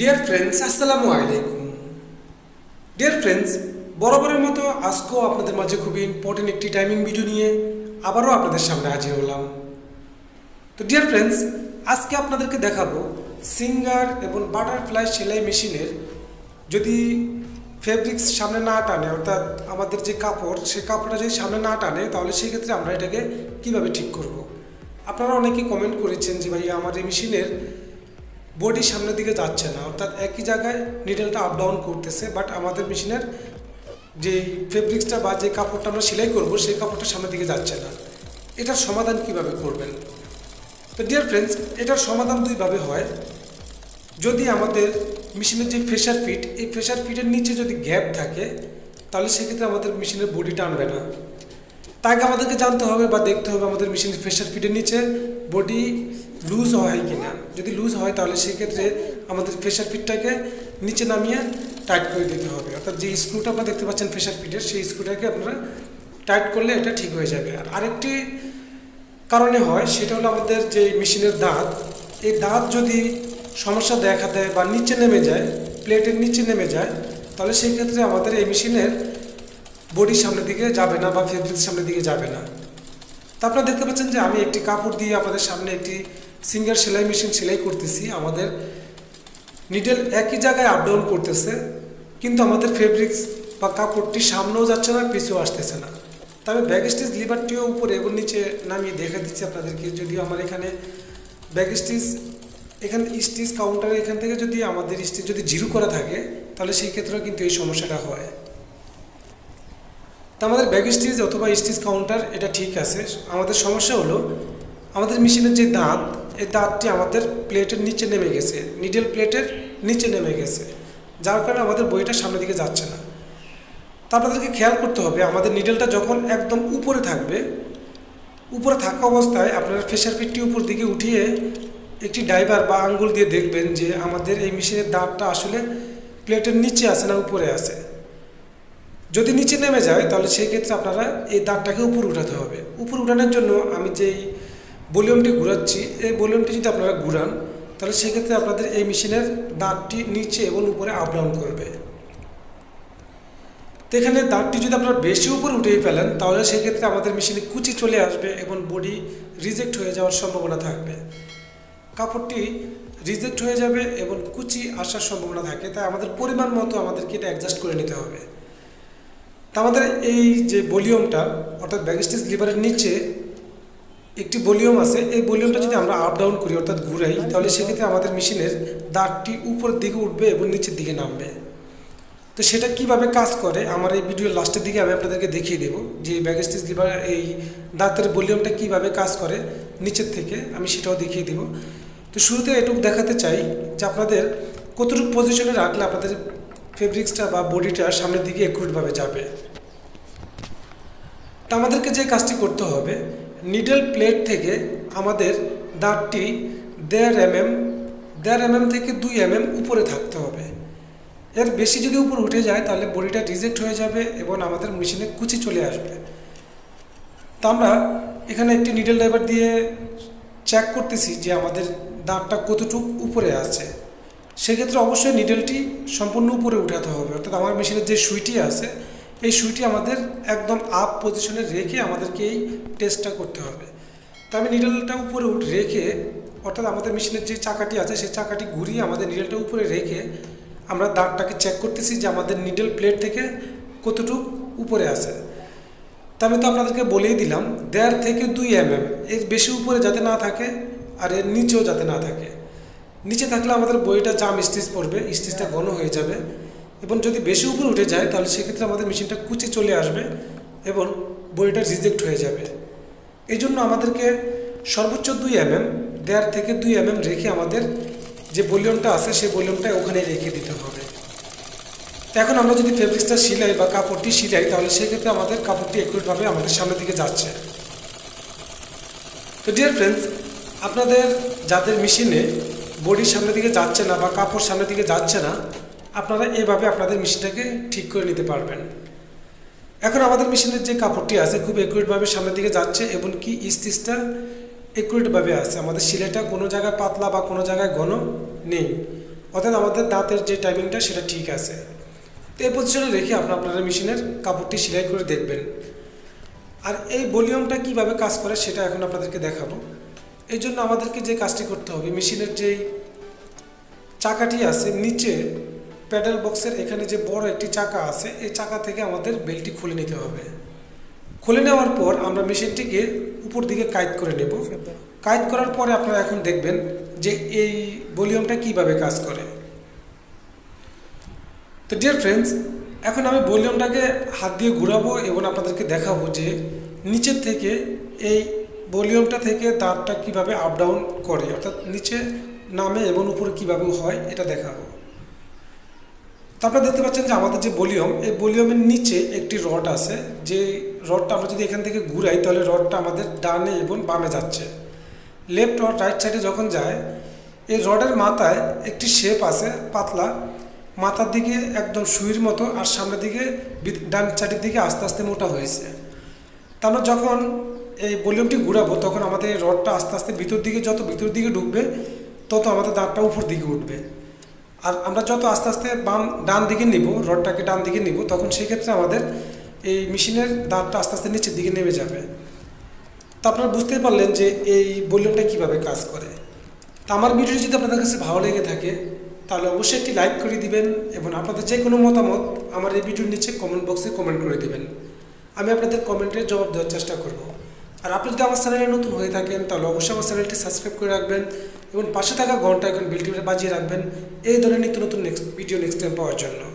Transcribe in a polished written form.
Dear friends बराबर मतो आज को आपनादेर माझे खूबी इम्पोर्टेंट एक टाइमिंग भिडियो निये आबारो आपनादेर सामने हाजिर होलाम। तो डियर फ्रेंड्स आज के आपनादेरके देखाबो सिंगार एबं बाटारफ्लाई सेলাই मेशिनेर जदि फैब्रिक्स सामने ना टाने अर्थात आमादेर जे कापड़ से कापड़ा जो सामने ना टाने ताहले सेई क्षेत्रे आमरा एटाके किभाबे ठीक करब। आपनारा अनेकेई कमेंट करेछेन जे भाइया आमार ए मेशिनेर बडी सामने दिके जाच्छे ना अर्थात एक ही जगह निडलटा आप डाउन करतेछे बाट आमादेर मेशिनेर जे फैब्रिक्सटा बा जे कापड़टा आमरा सेলাই करब सेई कापड़टा सामने दिके जाच्छे ना, एटार समाधान किभाबे करबेन? तो डियर फ्रेंड्स एटार समाधान दुई भावे हय। जदि आमादेर मेशिनेर जे प्रेसार फिट ए प्रेसार फिटर नीचे जदि गैप थाके ताहले सेई क्षेत्रे आमादेर मेशिनेर बडी टानबे ना। तार आगे आमादेरके जानते होबे बा देखते होबे आमादेर मेशिनेर प्रेसार फिटर नीचे बडी लूज हय किना। जदि लूज हय ताहले सेई क्षेत्रे आमादेर प्रेसार फिटटाके नीचे नामिये टाइट करे दिते होबे अर्थात जे स्क्रूटा आपनारा देखते पाচ্ছেন प्रेसार फिटेर सेई स्क्रूटाके आपनारा टाइट करले এটা ঠিক হয়ে যাবে। আর আরেকটি কারণে হয় সেটা হলো আমাদের যে মেশিনের দাঁত, এই দাঁত যদি সমস্যা দেখা দেয় বা নিচে নেমে যায়, প্লেটের নিচে নেমে যায়, তাহলে সেই ক্ষেত্রে আমাদের এই মেশিনের বডি সামনের দিকে যাবে না বা ফেব্রিক সামনের দিকে যাবে না। তো আপনারা দেখতে পাচ্ছেন যে আমি একটি কাপড় দিয়ে আপনাদের সামনে একটি সিঙ্গার সেলাই মেশিন সেলাই করতেছি। আমাদের নিডল একই জায়গায় আপ ডাউন করতেছে কিন্তু আমাদের ফেব্রিক্স বা কাপড়টি সামনেও যাচ্ছে না পিছু আসতেছে না। तब बैग स्टिच लिभारटी ऊपर एवं नीचे नामिए देखा दीची अपन के जो हमारे बैग स्टिच एखान स्टिच काउंटार एखान स्टिच जो जिरो करा थे तेल से क्षेत्र में क्योंकि समस्या है। तो बैग स्टिच अथवा स्टिच काउंटार ये ठीक आर समस्या हलो मेशिनेर जो दाँत ये दाँतटी प्लेटर नीचे नेमे गेछे, निडल प्लेटर नीचे नेमे गेछे जार कारण बईटा सामने दिके जाच्छे ना। तो आपनादेरके ख्याल करते होबे आमादेर निडलटा जखन एकदम ऊपरे थाकबे ऊपरे थाका अवस्थाय आपनारा प्रेसार फिटटी ऊपर दिके उठिए एकटी डाइभार बा आंगुल दिए देखबेन जे आमादेर एई मेशिनेर दाँतटा आसले प्लेटेर नीचे आछे ना ऊपरे आछे। जदि नीचे नेमे जाय ताहले सेई क्षेत्रे आपनारा एई दाँतटाके ऊपर उठाते होबे। ऊपर उठानोर जोन्नो आमि जेई भल्युमटी घुराच्छि एई भल्युमटी जोदि आपनारा घुरान ताहले सेई क्षेत्रे आपनादेर एई मेशिनेर दाँतटी नीचे एबं ऊपरे आप डाउन करबे। तो এখানে দাঁতটি যদি আপনারা বেশি উপরে উঠিয়ে ফেলেন তাহলে সেই ক্ষেত্রে আমাদের মেশিনে কুচি চলে আসবে এবং বডি রিজেক্ট হয়ে যাওয়ার সম্ভাবনা থাকবে, কাপড়টি রিজেক্ট হয়ে যাবে এবং কুচি আসার সম্ভাবনা থাকে। তাই আমাদের পরিমাণ মতো আমাদেরকে এটা অ্যাডজাস্ট করে নিতে হবে। তো আমাদের এই যে ভলিউমটা অর্থাৎ ব্যাগ স্টিচ লিভারের নিচে একটি ভলিউম আছে, এই ভলিউমটা যদি আমরা আপ ডাউন করি অর্থাৎ ঘুরাই তাহলে সেক্ষেত্রে আমাদের মেশিনের দাঁতটি উপরের দিকে উঠবে এবং নিচের দিকে নামবে। तो सेटा किभाबे काज करे आमार एई भिडियोर लास्टेर दिके आमि आपनादेरके देखिए देव जे बैग स्टिच लिभार एई दाँतेर भल्युमटा किभाबे काज करे निचेर थेके आमि सेटाओ देखिए देव। तो शुरूते एटुकु देखाते चाई जे आपनादेर कतटुकु पजिशने राखले आपनादेर फैब्रिक्सटा बा बडिटा सामनेर दिके एक्यूरेटभाबे जाबे। तो आमादेरके जे काजटी करते होबे निडल प्लेट थेके आमादेर दाँतटी 1.5 mm थेके 2 mm उपरे थाकते होबे। एर बेशी जो ऊपर उठे जाए बडिटा रिजेक्ट हो जाए और हमारे मेशिने कुचि चले आसबे। तो आमरा एखाने एक निडल डाइभार दिए चेक करतेछि जे आमादेर दाँतटा कतटुकु ऊपरे आछे, सेई क्षेत्रे अवश्य निडलटी सम्पूर्ण ऊपरे उठाते होबे अर्थात आमार मेशिनेर जे सुईटी आछे एई सुईटी आमादेर एकदम आप पजिशने रेखे आमादेरके एई टेस्टटा करते होबे। तो आमि निडलटा ऊपरे उठ रेखे अर्थात आमादेर मेशिनेर जे चाकाटी आछे सेई चाकाटी घुरिये आमादेर निडलटा ऊपरे रेखे আমরা দাঁতটাকে চেক করতেছি যে আমাদের নিডল প্লেট থেকে কতটুকু উপরে আছে। তো আমি তো আপনাদেরকে বলেই দিলাম 1.5 থেকে 2 mm, এর বেশি উপরে যাতে না থাকে আর এর নিচেও যাতে না থাকে। নিচে থাকলে আমাদের বইটা জাম স্টিচ পড়বে, স্টিচটা ঘন হয়ে যাবে এবং যদি বেশি উপরে উঠে যায় তাহলে সেক্ষেত্রে আমাদের মেশিনটা কুচি চলে আসবে এবং বইটা রিজেক্ট হয়ে যাবে। এই জন্য আমাদেরকে সর্বোচ্চ 2 mm 1.5 থেকে 2 mm রেখে আমাদের যে ভলিউমটা আছে সেই ভলিউমটা ওখানে রেখে দিতে হবে। তো এখন আমরা যদি ফেব্রিক্সটা সেলাই বা কাপড়টি সেলাই তাহলে সেক্ষেত্রে আমাদের কাপড়টি একুরেটভাবে আমাদের সামনের দিকে যাচ্ছে। তো ডিয়ার ফ্রেন্ডস আপনাদের যাদের মেশিনে বডি সামনের দিকে যাচ্ছে না বা কাপড় সামনের দিকে যাচ্ছে না আপনারা এইভাবে আপনাদের মেশিনটাকে ঠিক করে নিতে পারবেন। এখন আমাদের মেশিনের যে কাপড়টি আছে খুব একুরেটভাবে সামনের দিকে যাচ্ছে এবং কি স্টিচটা एक्यूरेट भावे आसे, आमादेर सिलाइटा कोनो जगह पतला बा कोनो जगह घन नहीं। अर्थात हमारे दाँतर जो टाइमिंग से ठीक आए तो यह पजिशने रेखे अपना अपना मेशिनेर कपड़टी सेলাই कर देखें और ये वॉल्यूमटा कीভাবে কাজ করে সেটা এখন আপনাদেরকে দেখাবো। এই জন্য আমাদেরকে যে কাজটি করতে হবে মেশিনের যে চাকাটি আছে নিচে প্যাডেল বক্সের এখানে যে বড় একটি চাকা আছে এই চাকা থেকে আমাদের বেল্টটি খুলে নিতে হবে। খুলে নেওয়ার পর আমরা মেশিনটিকে উপর দিকে কাইট করে নেব। কাইট করার পরে আপনারা এখন দেখবেন যে এই ভলিউমটা কিভাবে কাজ করে। তো ডিয়ার फ्रेंड्स এখন আমি ভলিউমটাকে হাত দিয়ে ঘোরাবো এবং আপনাদেরকে দেখাবো যে নিচের থেকে এই ভলিউমটা থেকে তারটা কিভাবে আপ ডাউন করে অর্থাৎ নিচে নামে এবং উপরে কিভাবে হয় এটা দেখাবো। তো আপনারা দেখতে পাচ্ছেন যে আমাদের যে ভলিউম এই ভলিউমের নিচে একটি রড আছে যে রডটা আমরা যদি এখান থেকে ঘুরাই তাহলে রডটা আমাদের ডানে এবং বামে যাচ্ছে। লেফট আর রাইট সাইডে যখন যায় এই রডের মাথায় একটি শেপ আছে পাতলা মাথার দিকে একদম শুয়ের মতো আর সামনের দিকে ডান সাইডের দিকে আস্তে আস্তে মোটা হয়েছে। তারপর যখন এই ভলিউমটি ঘুরাবো তখন আমাদের এই রডটা আস্তে আস্তে ভিতর দিকে যত ভিতর দিকে ঢুকবে তত আমাদের দাঁতটা উপর দিকে উঠবে আর আমরা যত আস্তে আস্তে ডান দিকে নিব রডটাকে ডান দিকে নিব তখন সেক্ষেত্রে আমাদের এই মেশিনের দাঁতটা আস্তে আস্তে নিচের দিকে নেমে যাবে। তো আপনারা বুঝতেই পারলেন যে এই ভলিউমটা কীভাবে কাজ করে। তো আমার ভিডিওটি যদি আপনাদের কাছে ভালো লেগে থাকে তাহলে অবশ্যই একটি লাইক করে দিবেন এবং আপনাদের যে কোনো মতামত আমার এই ভিডিওর নিচে কমেন্ট বক্সে কমেন্ট করে দিবেন। আমি আপনাদের কমেন্টের জবাব দেওয়ার চেষ্টা করব। আর আপনি যদি আমার চ্যানেলে নতুন হয়ে থাকেন তাহলে অবশ্যই আমার চ্যানেলটি সাবস্ক্রাইব করে রাখবেন এবং পাশে থাকা ঘন্টা এখন বেলটি বাজিয়ে রাখবেন এই ধরনের নিত্য নতুন ভিডিও নেক্সট টাইম পাওয়ার জন্য।